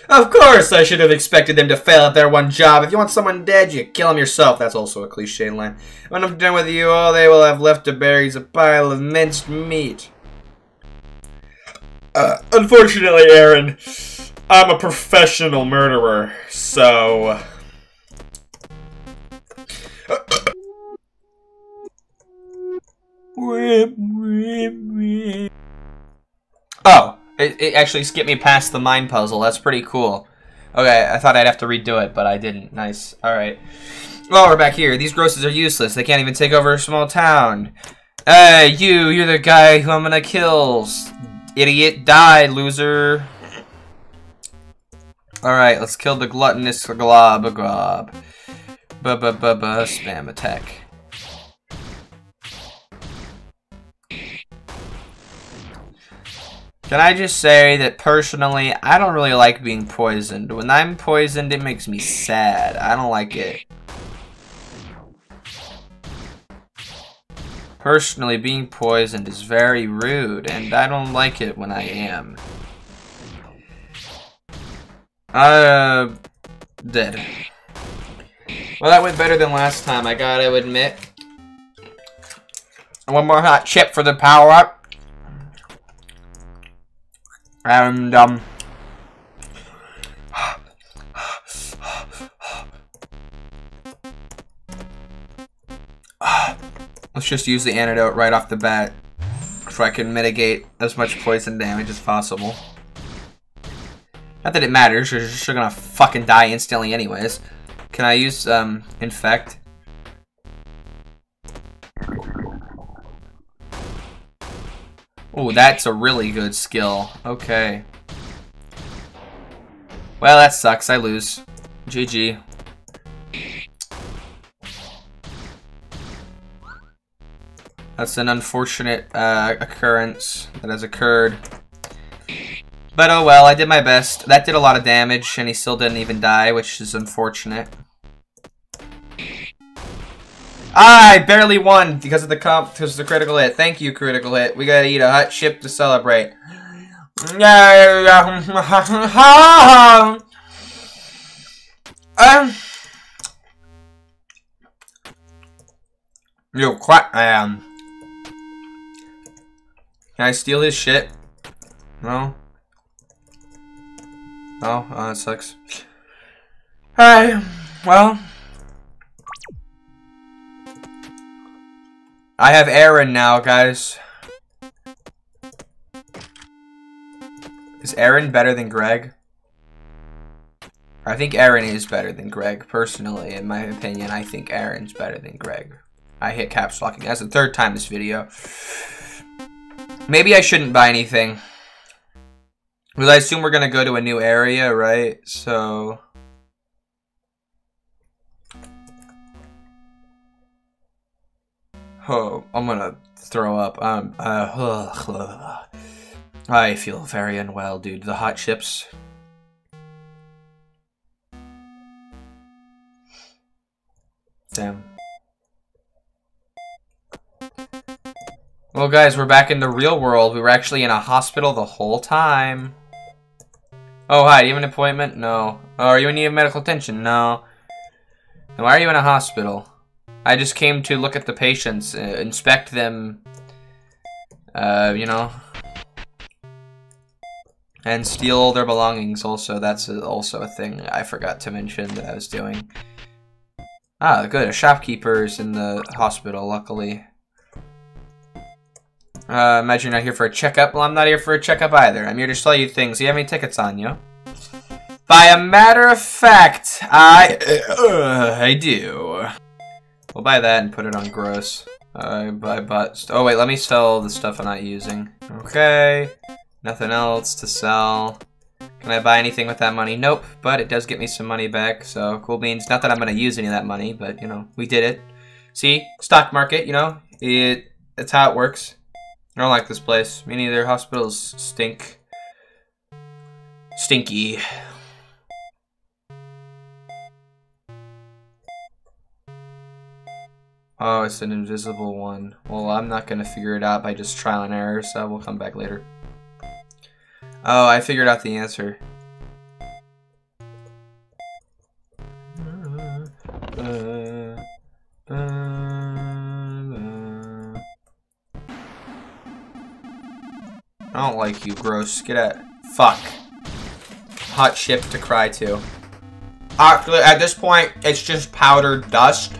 Of course I should have expected them to fail at their one job. If you want someone dead, you kill them yourself. That's also a cliche line. When I'm done with you, all they will have left to bury is a pile of minced meat. Uh, unfortunately, Aaron, I'm a professional murderer, so... Oh! It, it actually skipped me past the mine puzzle. That's pretty cool. Okay, I thought I'd have to redo it, but I didn't. Nice. Alright. Well, we're back here. These grosses are useless. They can't even take over a small town. Hey, you! You're the guy who I'm gonna kill. Idiot. Die, loser. Alright, let's kill the gluttonous glob glob. Ba-ba-ba-ba. Spam attack. Can I just say that personally, I don't really like being poisoned. When I'm poisoned, it makes me sad. I don't like it. Personally, being poisoned is very rude, and I don't like it when I am. Uh, dead. Well, that went better than last time, I gotta admit. One more hot chip for the power-up. And, um... let's just use the antidote right off the bat so I can mitigate as much poison damage as possible. Not that it matters, you're just gonna fucking die instantly anyways. Can I use, um, infect? Oh, that's a really good skill. Okay. Well, that sucks. I lose. G G. That's an unfortunate uh, occurrence that has occurred. But oh well, I did my best. That did a lot of damage, and he still didn't even die, which is unfortunate. Ah, I barely won because of the comp, because of the critical hit. Thank you, critical hit. We gotta eat a hot chip to celebrate. um, yo, quack. Um, can I steal his shit? No. Oh, oh, that sucks. Alright, well. I have Aaron now, guys. Is Aaron better than Greg? I think Aaron is better than Greg, personally. In my opinion, I think Aaron's better than Greg. I hit caps locking. That's the third time this video. Maybe I shouldn't buy anything. Because I assume we're gonna go to a new area, right? So oh, I'm gonna throw up. Um, uh, ugh, ugh. I feel very unwell, dude. The hot chips. Damn. Well, guys, we're back in the real world. We were actually in a hospital the whole time. Oh, hi, do you have an appointment? No. Oh, are you in need of medical attention? No. Then why are you in a hospital? I just came to look at the patients, uh, inspect them, uh, you know, and steal their belongings also. That's a, also a thing I forgot to mention that I was doing. Ah, good, a shopkeeper's in the hospital, luckily. Uh, imagine you're not here for a checkup. Well, I'm not here for a checkup either. I'm here to sell you things. Do you have any tickets on you? By a matter of fact, I uh, I do. We'll buy that and put it on gross. I uh, buy but oh wait, let me sell the stuff I'm not using. Okay, nothing else to sell. Can I buy anything with that money? Nope. But it does get me some money back, so cool beans. Not that I'm gonna use any of that money, but you know, we did it. See, stock market. You know, it that's how it works. I don't like this place. Me neither. Hospitals stink. Stinky. Oh, it's an invisible one. Well, I'm not gonna figure it out by just trial and error, so we'll come back later. Oh, I figured out the answer. Uh, uh, uh. I don't like you, gross. Get at fuck. Hot chip to cry to. Actually, at this point, it's just powdered dust.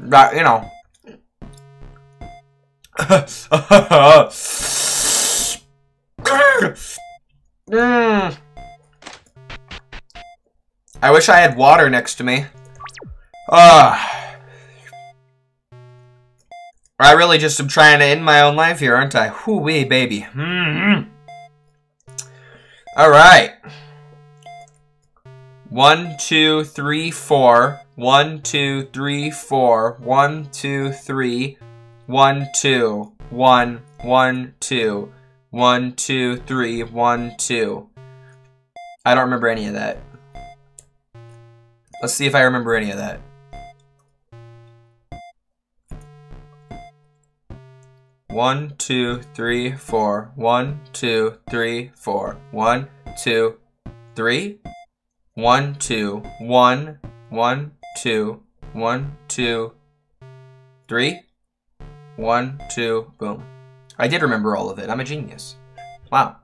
But, you know. mm. I wish I had water next to me. Ah. Uh. I really just am trying to end my own life here, aren't I? Hoo-wee, baby. Mm-hmm. All right. One, two, three, four. One, two, three, four. One, two, three. One, two. One, one, two. One, two, three. One, two. I don't remember any of that. Let's see if I remember any of that. One, two, three, four. One, two, three, four. One, two, three. One, two, one, one, two, one, two, three, one, two, boom. I did remember all of it. I'm a genius. Wow.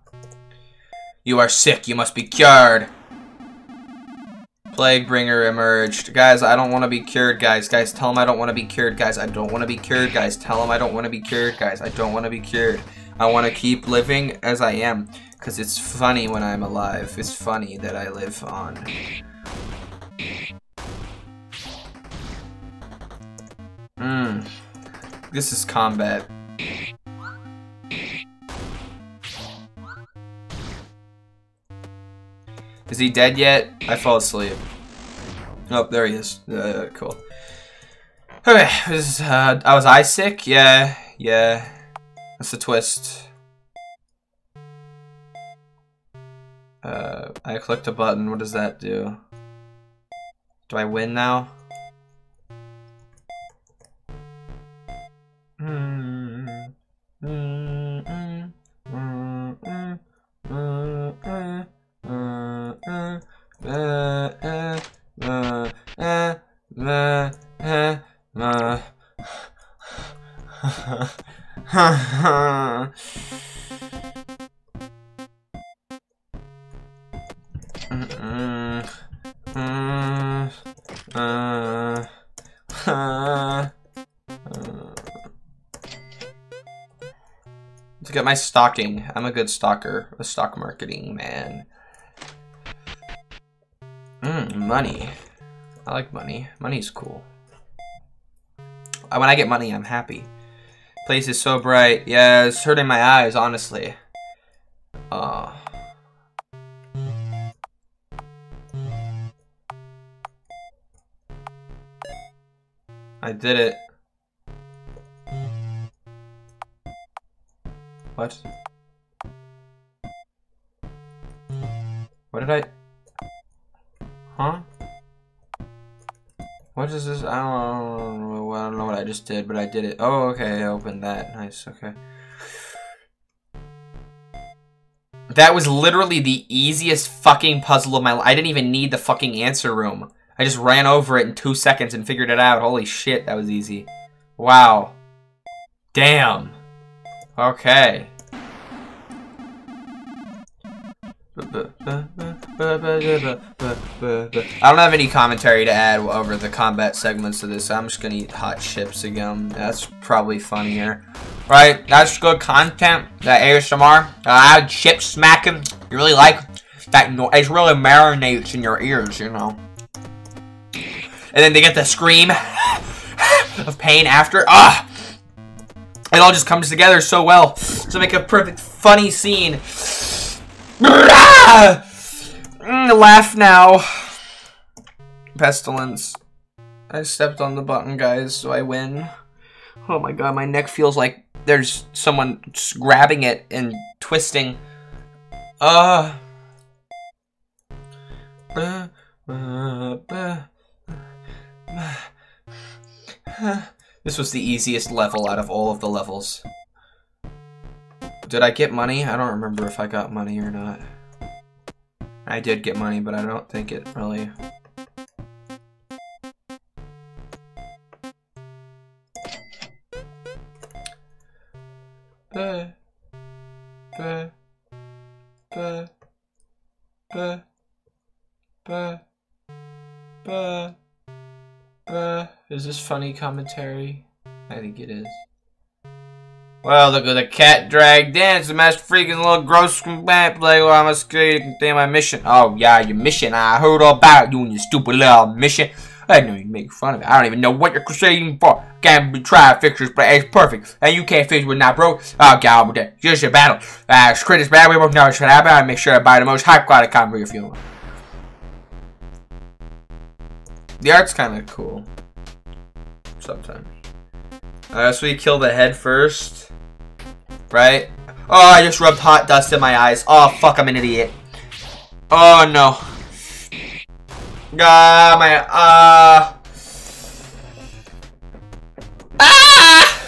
You are sick. You must be cured. Plague bringer emerged. Guys, I don't want to be cured, guys. Guys, tell him I don't want to be cured, guys. I don't want to be cured, guys. Tell him I don't want to be cured, guys. I don't want to be cured. I want to keep living as I am. Because it's funny when I'm alive. It's funny that I live on. Mmm. This is combat. Is he dead yet? I fall asleep. Oh, there he is. Uh, cool. Okay, this is, uh, I was eye sick? Yeah, yeah. That's the twist. Uh, I clicked a button. What does that do? Do I win now? My stalking. I'm a good stalker. A stock marketing man. Mmm, money. I like money. Money's cool. When I get money, I'm happy. Place is so bright. Yeah, it's hurting my eyes, honestly. Oh. I did it. What? What did I? Huh? What is this? I don't know. I don't know what I just did, but I did it. Oh, okay. I opened that. Nice. Okay. That was literally the easiest fucking puzzle of my life. I didn't even need the fucking answer room. I just ran over it in two seconds and figured it out. Holy shit, that was easy. Wow. Damn. Okay. I don't have any commentary to add over the combat segments of this. I'm just gonna eat hot chips again. That's probably funnier. Right, that's good content. That A S M R. Ah, uh, chip smacking. You really like that noise. It really marinates in your ears, you know. And then they get the scream of pain after. Ah! It all just comes together so well to make a perfect funny scene. Mm, laugh now. Pestilence. I stepped on the button, guys, so I win. Oh my god, my neck feels like there's someone grabbing it and twisting. Uh. Uh, uh, uh, uh, uh. This was the easiest level out of all of the levels. Did I get money? I don't remember if I got money or not. I did get money, but I don't think it really... Buh. Buh. Buh. Buh. Buh. Buh. Uh, is this funny commentary? I think it is. Well, look at the cat dragged in. It's the most freaking little gross combat play. Well, I must continue my mission. Oh, yeah, your mission. I heard all about you and your stupid little mission. I know you make fun of it. I don't even know what you're crusading for. Can't be trying fixtures, but it's perfect. And you can't fix what's not broke. Oh, God, that. Just a battle. Uh, screw this bad. We both know it's going to happen. I make sure I buy the most high quality commentary if you want. The art's kind of cool. Sometimes. Alright, so we kill the head first. Right? Oh, I just rubbed hot dust in my eyes. Oh, fuck, I'm an idiot. Oh, no. Ah, my... Uh... Ah!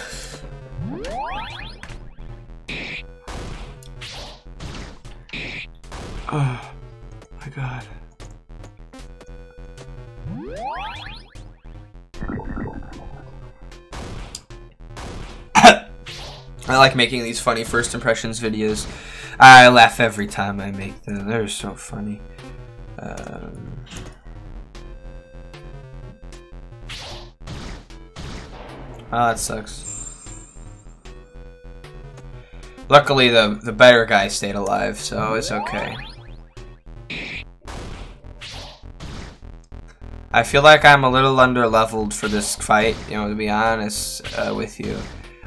Oh, my God. I like making these funny first impressions videos. I laugh every time I make them. They're so funny. Um... Oh, that sucks. Luckily, the, the better guy stayed alive, so it's okay. I feel like I'm a little under-leveled for this fight, you know, to be honest uh, with you.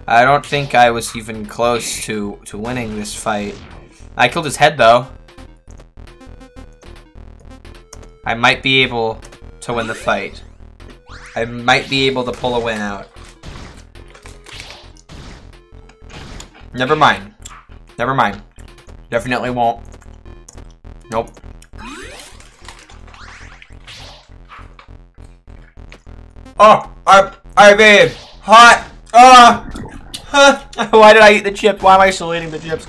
I don't think I was even close to, to winning this fight. I killed his head, though. I might be able to win the fight. I might be able to pull a win out. Never mind. Never mind. Definitely won't. Nope. Oh! I, I mean, hot! Ah! Uh, huh. Why did I eat the chip? Why am I still eating the chips?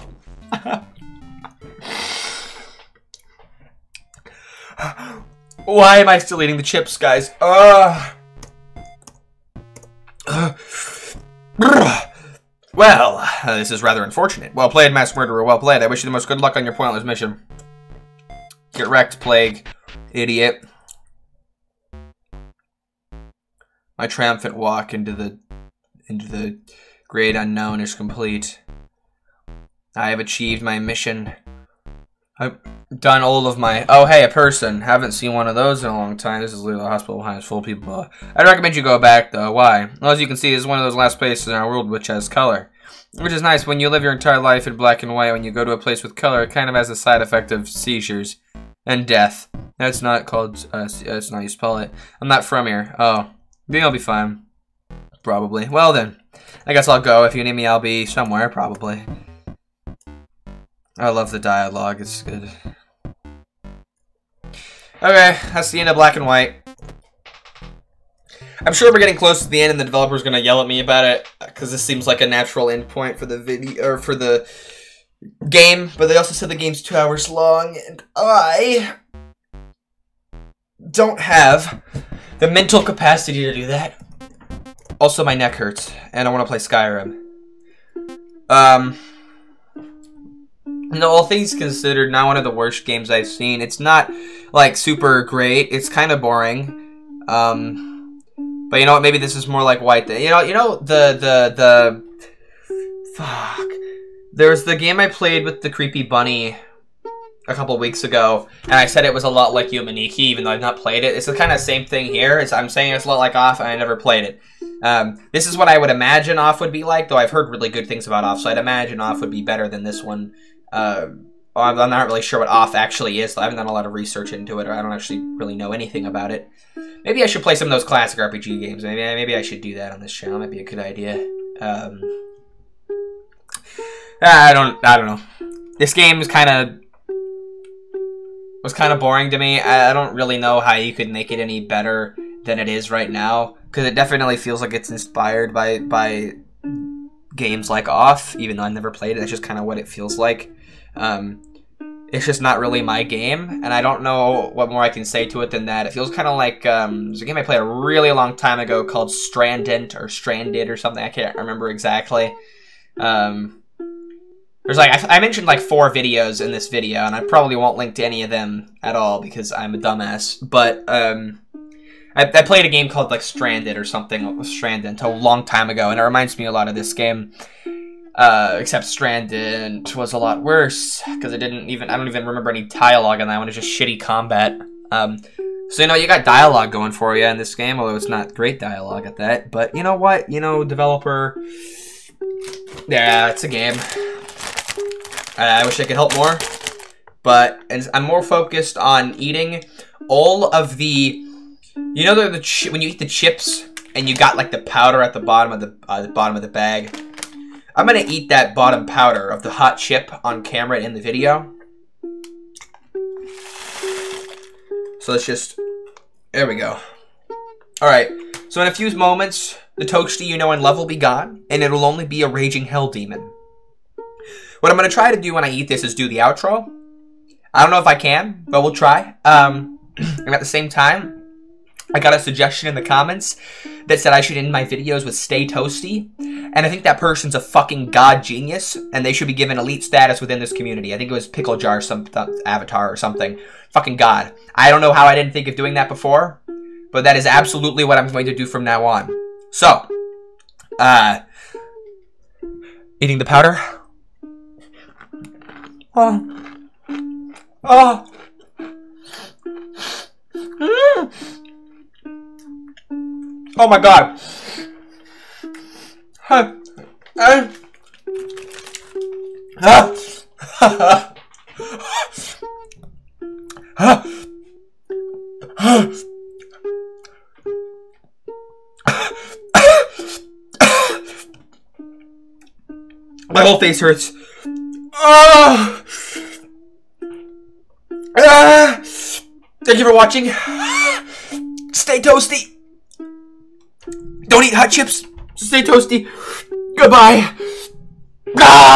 Why am I still eating the chips, guys? Ah! Uh, uh, Well, uh, this is rather unfortunate. Well played, Mass Murderer. Well played. I wish you the most good luck on your pointless mission. Get wrecked, Plague. Idiot. My triumphant walk into the into the great unknown is complete. I have achieved my mission. I've done all of my... Oh, hey, a person. Haven't seen one of those in a long time. This is literally a hospital behind us full of people. I'd recommend you go back, though. Why? Well, as you can see, this is one of those last places in our world which has color. Which is nice. When you live your entire life in black and white, when you go to a place with color, it kind of has a side effect of seizures and death. That's not called... Uh, that's not how you spell it. I'm not from here. Oh. Maybe I'll be fine. Probably. Well, then. I guess I'll go. If you need me, I'll be somewhere, probably. I love the dialogue, it's good. Okay, that's the end of Black and White. I'm sure we're getting close to the end and the developer's gonna yell at me about it, because this seems like a natural endpoint for the video or for the game, but they also said the game's two hours long, and I don't have the mental capacity to do that. Also, my neck hurts, and I wanna play Skyrim. Um No, all things considered, not one of the worst games I've seen. It's not, like, super great. It's kind of boring. Um, but you know what? Maybe this is more like White Day. You know, you know the, the, the... Fuck. There was the game I played with the creepy bunny a couple weeks ago, and I said it was a lot like Yumaniki, even though I've not played it. It's the kind of same thing here. It's, I'm saying it's a lot like Off, and I never played it. Um, this is what I would imagine Off would be like, though I've heard really good things about Off, so I'd imagine Off would be better than this one. Uh, I'm not really sure what Off actually is. I haven't done a lot of research into it, or I don't actually really know anything about it. Maybe I should play some of those classic R P G games. Maybe, maybe I should do that on this channel. It might be a good idea. Um, I don't. I don't know. This game is kind of was kind of boring to me. I, I don't really know how you could make it any better than it is right now, because it definitely feels like it's inspired by by. games like Off, even though I never played it. That's just kind of what it feels like. Um, it's just not really my game, and I don't know what more I can say to it than that. It feels kind of like, um, there's a game I played a really long time ago called Stranded, or Stranded or something, I can't remember exactly. Um, there's like, I, I mentioned like four videos in this video, and I probably won't link to any of them at all, because I'm a dumbass, but, um... I, I played a game called, like, Stranded or something, Stranded, a long time ago, and it reminds me a lot of this game, uh, except Stranded was a lot worse, because I didn't even, I don't even remember any dialogue on that one, it was just shitty combat. Um, so, you know, you got dialogue going for you in this game, although it's not great dialogue at that, but you know what, you know, developer, yeah, it's a game. I, I wish I could help more, but and I'm more focused on eating all of the... You know the, the chi when you eat the chips and you got like the powder at the bottom of the, uh, the bottom of the bag. I'm gonna eat that bottom powder of the hot chip on camera in the video. So let's just, there we go. All right. So in a few moments, the Toasty you know and love will be gone, and it'll only be a raging hell demon. What I'm gonna try to do when I eat this is do the outro. I don't know if I can, but we'll try. Um, and at the same time, I got a suggestion in the comments that said I should end my videos with stay toasty, and I think that person's a fucking god genius, and they should be given elite status within this community. I think it was Pickle Jar, some avatar or something. Fucking god. I don't know how I didn't think of doing that before, but that is absolutely what I'm going to do from now on. So, uh, eating the powder, Ah. Ah. Mm. Oh my god. Huh. Ah. Ah. Ah. Ah. My whole face hurts. Oh. Ah. Thank you for watching. Stay toasty. Don't eat hot chips. Stay toasty. Goodbye. Ah.